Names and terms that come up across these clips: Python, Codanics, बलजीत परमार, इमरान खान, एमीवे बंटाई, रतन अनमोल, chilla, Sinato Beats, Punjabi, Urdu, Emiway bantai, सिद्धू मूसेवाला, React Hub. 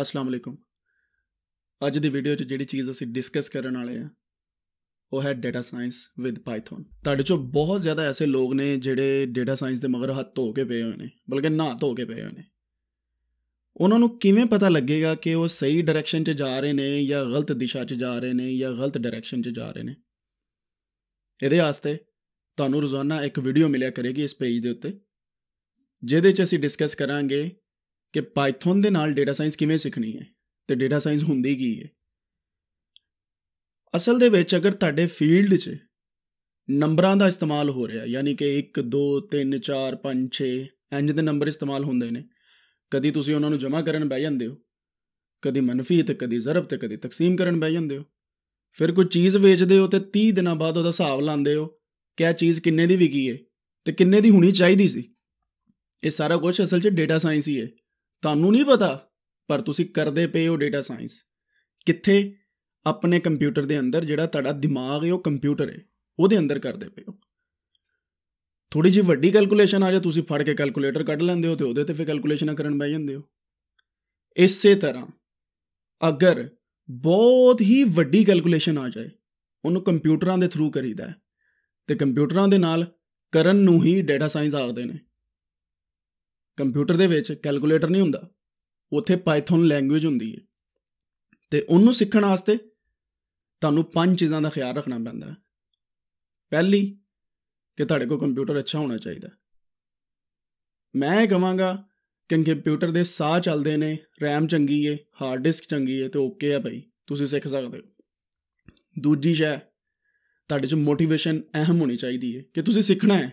अस्सलाम वालेकुम। अज की वीडियो जी चीज़ असी डिस्कस करने वाले हैं वो है डेटा साइंस विद पाइथन। तुहाडे चो बहुत ज़्यादा ऐसे लोग ने जिहड़े डेटा साइंस के मगर हाथ धो के पे हुए हैं, बल्कि ना धो के पे हुए हैं। उन्होंने किवें पता लगेगा कि वो सही डायरैक्शन जा रहे हैं या गलत दिशा जा रहे हैं या गलत डायरैक्शन जा रहे हैं। इहदे वास्ते तुहानूं रोज़ाना एक वीडियो मिलिया करेगी इस पेज के उत्ते, जिहदे च असीं डिस्कस करांगे कि पाइथन दे नाल डेटा साइंस किवें सीखनी है तो डेटा साइंस हुंदी की है। असल दे विच अगर तुहाडे फील्ड च नंबरां दा इस्तेमाल हो रहा, यानी कि 1 2 3 4 5 6 इंज दे नंबर इस्तेमाल होंदे ने, कदी तुसीं उन्हां नूं जमा करन बह जांदे हो, कदी मनफी ते कदी ज़रब ते कदी तकसीम करन बह जांदे हो। फिर कोई चीज़ वेचदे हो तो 30 दिन बाद उहदा हिसाब लांदे हो कि आ चीज़ किन्ने दी विकी है ते किन्ने दी होनी चाहिदी सी। ये सारा कुछ असल च डेटा साइंस ही है। तुहानूं नहीं पता पर तुसीं करदे पे हो डेटा साइंस कित्थे, अपने कंप्यूटर दे अंदर। जिहड़ा तुहाडा दिमाग है वो कंप्यूटर है, उहदे अंदर करदे पे हो। थोड़ी जी वड्डी कैलकुलेशन आ जाए तुसीं फड़ के कैलकुलेटर कढ लैंदे हो ते उहदे ते फिर कैलकुलेशन करन बह जांदे हो। इसे तरह अगर बहुत ही वड्डी कैलकुलेशन आ जाए उहनूं कंप्यूटरां दे थ्रू करीदा है, ते कंप्यूटरां दे नाल करन नूं ही डेटा साइंस आखदे ने। कंप्यूटर दे विच कैलकुलेटर नहीं हुंदा, उत्थे पाइथन लैंग्वेज हुंदी है। ते उन्नूं सीखण वास्ते तुहानूं 5 चीज़ां दा ख्याल रखना पैंदा है। पहली कि तुहाडे कोल कंप्यूटर अच्छा होना चाहिए। मैं कहांगा कि कंप्यूटर दे साह चलदे ने, रैम चंगी है, हार्ड डिस्क चंगी है, तो ओके है भाई, तुसीं सीख सकदे हो। दूजी शै तुहाडे च मोटिवेशन अहम होनी चाहिए है कि तुसीं सीखना है,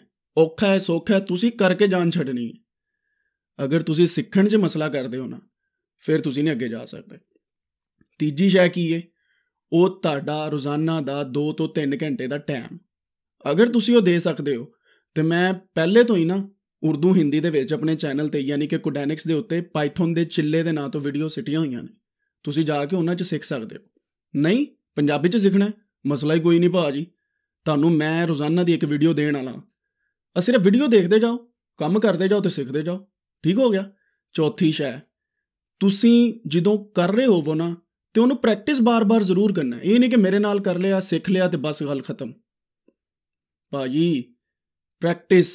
औखा है सौखा है तुसीं करके जान छड्डनी है। अगर तुसीं सीखण च मसला करदे हो ना फिर तुसीं नहीं अगे जा सकदे। तीजी शै की है वो तुहाडा रोज़ाना दा 2 तो 3 घंटे का टाइम अगर तुसीं वो दे सकदे हो। तो मैं पहले तो ही ना उर्दू हिंदी दे विच अपने चैनल ते यानी कि कोडैनिक्स दे उत्ते पाइथन दे चिल्ले दे नां तो वीडियो सिटियां होईयां ने, तुसीं जाके उन्हां च सीख सकदे हो। नहीं पंजाबी च सीखना मसला ही कोई नहीं भाजी, तुहानूं मैं रोज़ाना दी एक वीडियो देण वाला। सिर्फ वीडियो देखदे जाओ, काम करदे जाओ तो सीखदे जाओ, ठीक हो गया। चौथी शह तुसी जो कर रहे होवो ना तो उन्होंने प्रैक्टिस बार बार जरूर करना है। ये नहीं कि मेरे नाल कर लिया सीख लिया तो बस गल खत्म। भाई practice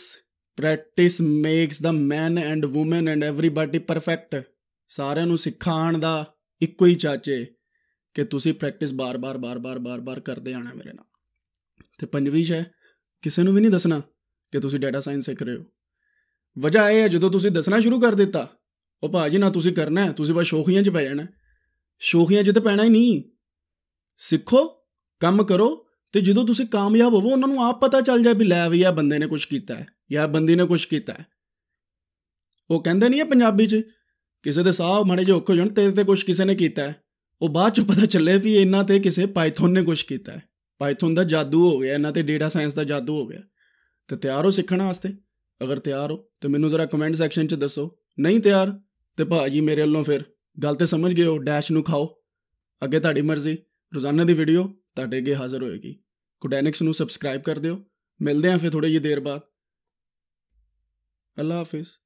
practice makes the man and women and everybody perfect. सारे नूं सिखाण दा इक्को ही चाचे कि तुसी प्रैक्टिस बार बार बार बार बार बार करते आना मेरे नाल। तो पंजवीं शह किसी नूं भी नहीं दसना कि तुसी डेटा साइंस सीख रहे हो। वजह यह है जो तुसीं दसना शुरू कर दिता वो भाजी ना तुसीं करना है, तुसीं बस शौखियां च पै जाना। शौखियां च तो पैना ही नहीं, सीखो काम करो तो जो तुसीं कामयाब होवो उन्होंने आप पता चल जाए भी लै भी यह बंदे ने कुछ किया है या बंदी ने कुछ किया है। वो कहते नहीं है पंजाबी च किसी के साह माड़े जे औखे हो जाण तेरे ते कुछ किसी ने किया है, वो बाद चो पता चले भी इन्हां ते किसी पाइथन ने कुछ किया है। पाइथन का जादू हो गया इन्हां ते, डेटा साइंस का जादू हो गया। तो तैयार हो सीखण वास्ते। अगर तैयार हो तो मैं जरा कमेंट सैक्शन च दसो, नहीं तैयार तो भाजी मेरे वालों फिर गल तो समझ गए हो, डैश नू खाओ, अगे तुहाडी मर्जी। रोज़ाना की वीडियो तुहाडे अगे हाज़र होएगी। कोडैनिक्स नू सबसक्राइब कर दिओ। मिलते हैं फिर थोड़ी जी देर बाद। अल्लाह हाफिज़।